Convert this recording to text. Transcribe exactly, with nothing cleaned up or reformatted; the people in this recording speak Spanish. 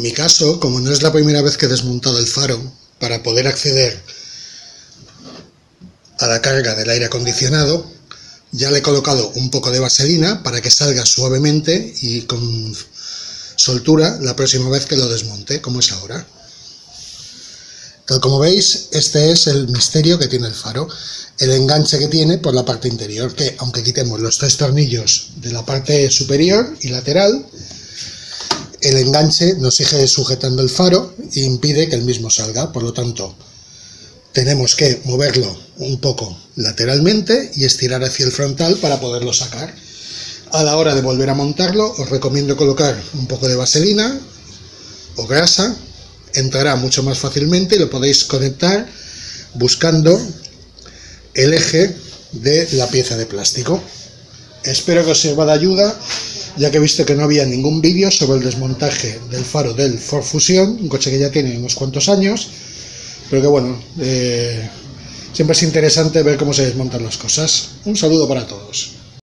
En mi caso, como no es la primera vez que he desmontado el faro para poder acceder a la carga del aire acondicionado, ya le he colocado un poco de vaselina para que salga suavemente y con soltura la próxima vez que lo desmonte, como es ahora. Tal como veis, este es el misterio que tiene el faro, el enganche que tiene por la parte interior, que aunque quitemos los tres tornillos de la parte superior y lateral, el enganche nos sigue sujetando el faro e impide que el mismo salga, por lo tanto tenemos que moverlo un poco lateralmente y estirar hacia el frontal para poderlo sacar. A la hora de volver a montarlo, os recomiendo colocar un poco de vaselina o grasa, entrará mucho más fácilmente y lo podéis conectar buscando el eje de la pieza de plástico. Espero que os sirva de ayuda, ya que he visto que no había ningún vídeo sobre el desmontaje del faro del Ford Fusion, un coche que ya tiene unos cuantos años, pero que bueno, eh, siempre es interesante ver cómo se desmontan las cosas. Un saludo para todos.